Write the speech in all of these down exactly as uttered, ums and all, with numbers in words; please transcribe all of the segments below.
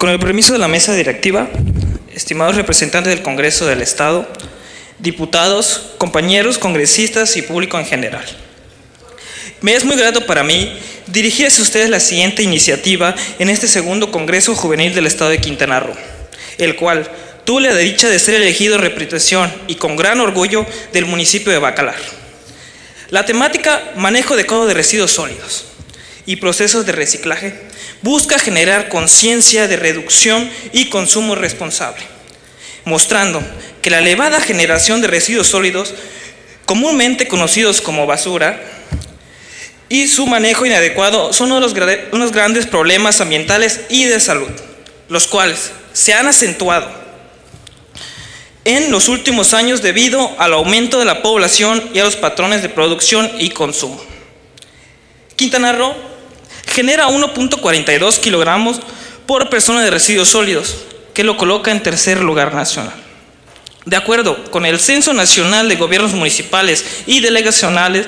Con el permiso de la mesa directiva, estimados representantes del Congreso del Estado, diputados, compañeros, congresistas y público en general. Me es muy grato para mí dirigir a ustedes la siguiente iniciativa en este segundo Congreso Juvenil del Estado de Quintana Roo, el cual tuve la dicha de ser elegido en representación y con gran orgullo del municipio de Bacalar. La temática manejo adecuado de residuos sólidos y procesos de reciclaje busca generar conciencia de reducción y consumo responsable, mostrando que la elevada generación de residuos sólidos, comúnmente conocidos como basura, y su manejo inadecuado son uno de los unos grandes problemas ambientales y de salud, los cuales se han acentuado en los últimos años debido al aumento de la población y a los patrones de producción y consumo. Quintana Roo genera uno punto cuarenta y dos kilogramos por persona de residuos sólidos, que lo coloca en tercer lugar nacional. De acuerdo con el Censo Nacional de Gobiernos Municipales y Delegacionales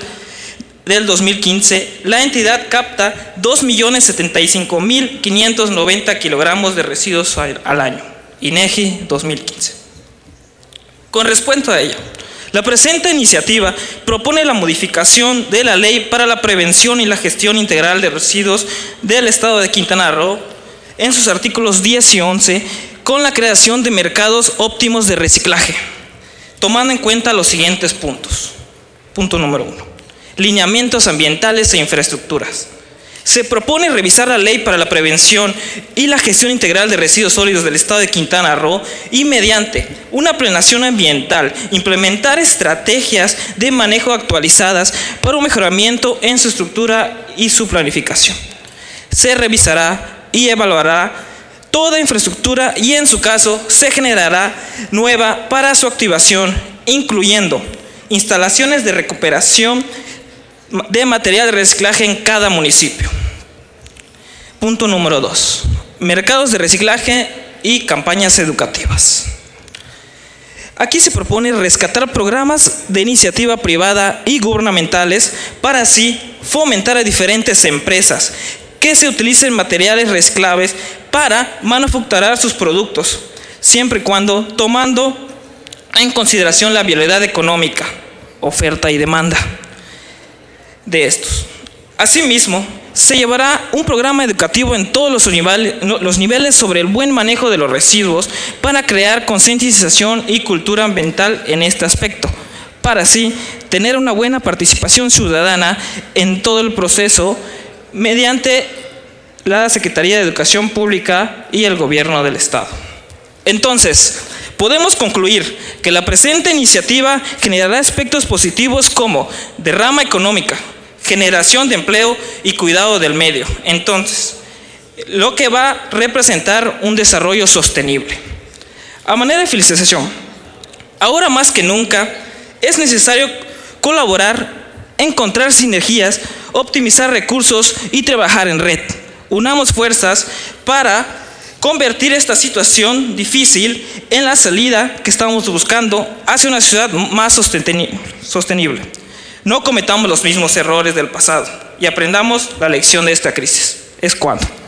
del dos mil quince, la entidad capta dos millones setenta y cinco mil quinientos noventa kilogramos de residuos al año, INEGI dos mil quince. Con respecto a ello, la presente iniciativa propone la modificación de la Ley para la Prevención y la Gestión Integral de Residuos del Estado de Quintana Roo en sus artículos diez y once con la creación de mercados óptimos de reciclaje, tomando en cuenta los siguientes puntos. Punto número uno. Lineamientos ambientales e infraestructuras. Se propone revisar la Ley para la Prevención y la Gestión Integral de Residuos Sólidos del Estado de Quintana Roo y, mediante una planeación ambiental, implementar estrategias de manejo actualizadas para un mejoramiento en su estructura y su planificación. Se revisará y evaluará toda infraestructura y, en su caso, se generará nueva para su activación, incluyendo instalaciones de recuperación de material de reciclaje en cada municipio. Punto número dos. Mercados de reciclaje y campañas educativas. Aquí se propone rescatar programas de iniciativa privada y gubernamentales para así fomentar a diferentes empresas que se utilicen materiales reciclables para manufacturar sus productos, siempre y cuando tomando en consideración la viabilidad económica, oferta y demanda de estos. Asimismo, se llevará un programa educativo en todos los niveles, los niveles sobre el buen manejo de los residuos para crear concientización y cultura ambiental en este aspecto, para así tener una buena participación ciudadana en todo el proceso mediante la Secretaría de Educación Pública y el Gobierno del Estado. Entonces, podemos concluir que la presente iniciativa generará aspectos positivos como derrama económica, generación de empleo y cuidado del medio. Entonces, lo que va a representar un desarrollo sostenible. A manera de felicitación, ahora más que nunca es necesario colaborar, encontrar sinergias, optimizar recursos y trabajar en red. Unamos fuerzas para convertir esta situación difícil en la salida que estamos buscando hacia una ciudad más sostenible. No cometamos los mismos errores del pasado y aprendamos la lección de esta crisis. Es cuando.